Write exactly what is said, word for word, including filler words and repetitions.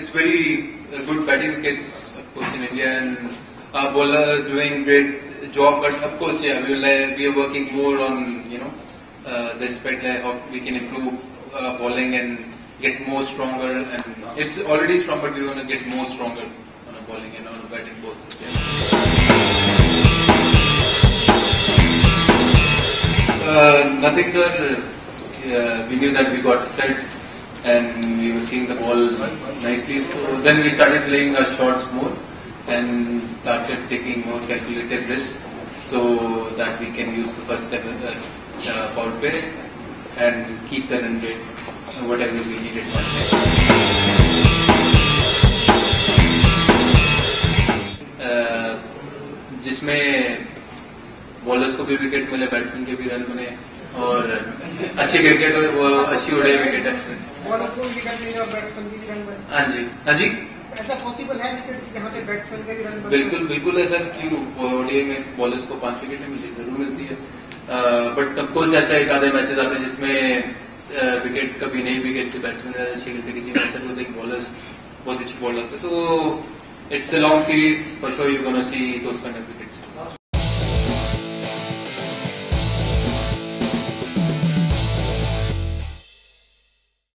it's very uh, good batting wickets, of course, in India, and our bowlers doing great job. But of course, yeah, we will, uh, we are working more on you know uh, the aspect like how we can improve uh, bowling and get more stronger. And it's already strong, but we want to get more stronger on our bowling and on our batting both. Yeah. Uh, nothing, sir. Uh, we knew that we got set, and we were seeing the ball nicely. So then we started playing our shots more and started taking more calculated risks so that we can use the first level uh, power play and keep the run rate uh, whatever we needed. Uh, जिसमें bowlers को भी wicket मिले, batsman के भी run बने और अच्छी cricket और वो अच्छी उड़ाई विकेट है। हाँ जी, हाँ जी, ऐसा पॉसिबल है जहाँ पे बैट्समैन के भी रन? बिल्कुल बिल्कुल है सर, क्यों ओडीआई में बॉलर्स को पांच विकेट मिलती जरूर मिलती है, बट ऑफ कोर्स ऐसा एक आधे मैचेस आते हैं जिसमें विकेट कभी नहीं भी गिरते, बैट्समैन ज्यादा अच्छे खेलते, किसी में ऐसा भी होता है कि बॉलर्स बहुत अच्छे बॉल आते, तो it's a long series for sure, you gonna see those kind of wickets.